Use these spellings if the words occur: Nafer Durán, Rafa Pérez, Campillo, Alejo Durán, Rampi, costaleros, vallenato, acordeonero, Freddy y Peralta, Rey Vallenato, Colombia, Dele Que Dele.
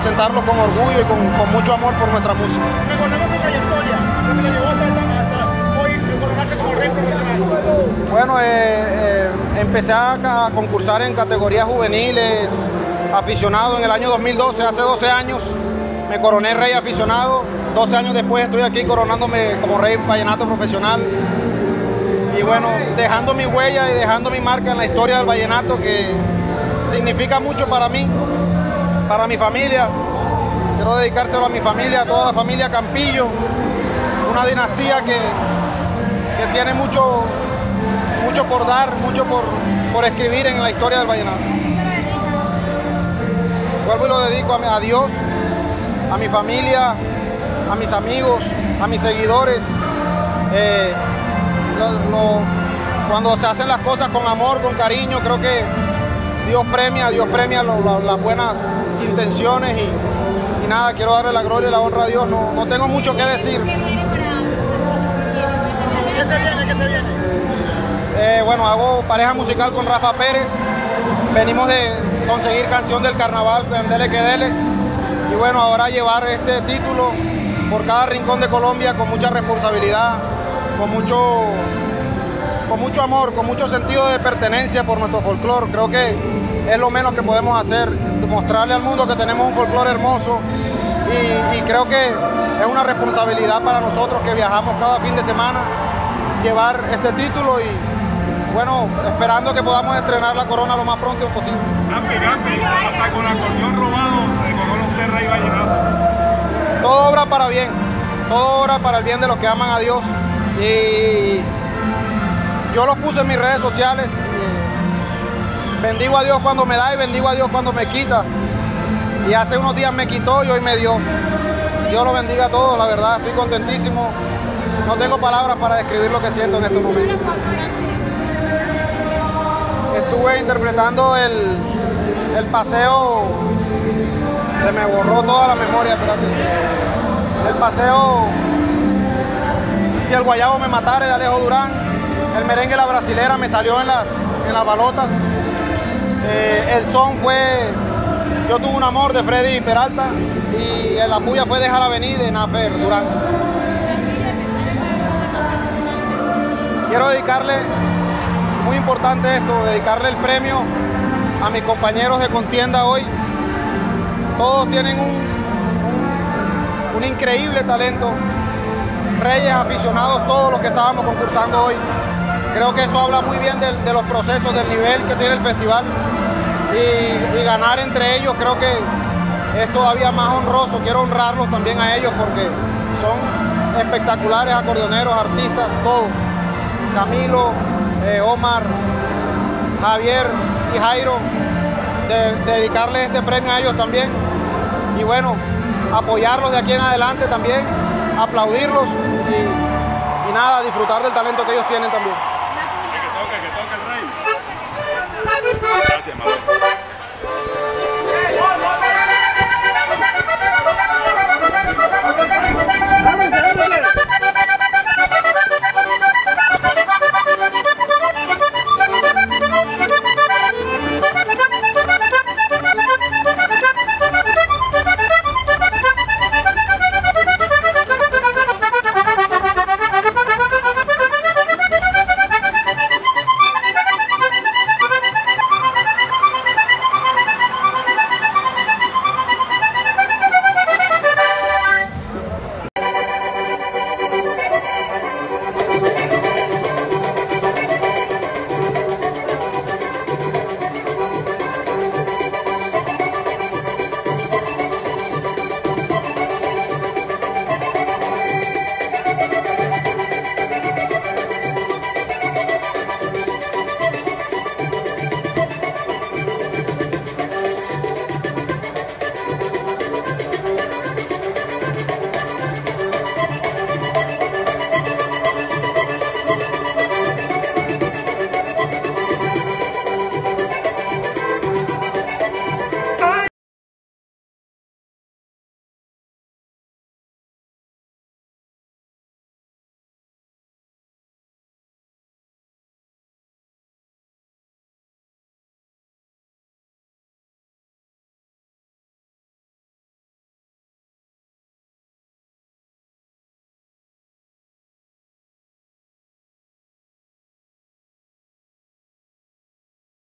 presentarlo con orgullo y con mucho amor por nuestra música. Recordemos tu trayectoria, lo que te llevó hasta hoy colocarse como rey profesional. Bueno, empecé a concursar en categorías juveniles, aficionado en el año 2012, hace 12 años me coroné rey aficionado, 12 años después estoy aquí coronándome como rey vallenato profesional. Y bueno, dejando mi huella y dejando mi marca en la historia del vallenato, que significa mucho para mí, para mi familia. Quiero dedicárselo a mi familia, a toda la familia Campillo, una dinastía que tiene mucho por dar, mucho por escribir en la historia del vallenato. Vuelvo y lo dedico a Dios, a mi familia, a mis amigos, a mis seguidores. Cuando se hacen las cosas con amor, con cariño, creo que Dios premia las buenas intenciones y nada, quiero darle la gloria y la honra a Dios, no tengo mucho que decir. ¿Qué te viene? Bueno, hago pareja musical con Rafa Pérez, venimos de conseguir canción del carnaval, Dele Que Dele, y bueno, ahora llevar este título por cada rincón de Colombia con mucha responsabilidad, con mucho amor, con mucho sentido de pertenencia por nuestro folclore. Creo que es lo menos que podemos hacer, mostrarle al mundo que tenemos un folclore hermoso y creo que es una responsabilidad para nosotros que viajamos cada fin de semana, llevar este título y bueno, esperando que podamos estrenar la corona lo más pronto posible. Rampi, hasta con acordeón robado se conoce usted Rey Vallenato. Todo obra para bien, todo obra para el bien de los que aman a Dios. Y yo los puse en mis redes sociales, bendigo a Dios cuando me da y bendigo a Dios cuando me quita, y hace unos días me quitó y hoy me dio. Dios los bendiga a todos, la verdad estoy contentísimo, no tengo palabras para describir lo que siento en estos momentos. Estuve interpretando el paseo, se me borró toda la memoria, espérate, el paseo Si el guayabo me matara de Alejo Durán, el merengue La Brasilera me salió en las balotas, el son fue Yo Tuve Un Amor de Freddy y Peralta y la puya fue Dejar la Venir de Nafer Durán. Quiero dedicarle, muy importante esto, dedicarle el premio a mis compañeros de contienda hoy. Todos tienen un increíble talento. Reyes, aficionados, todos los que estábamos concursando hoy. Creo que eso habla muy bien de los procesos, del nivel que tiene el festival y ganar entre ellos creo que es todavía más honroso. Quiero honrarlos también a ellos porque son espectaculares acordeoneros, artistas, todos. Camilo, Omar, Javier y Jairo, dedicarles este premio a ellos también y bueno, apoyarlos de aquí en adelante también, aplaudirlos y nada, disfrutar del talento que ellos tienen también. Que toque el rey. Gracias, mamá.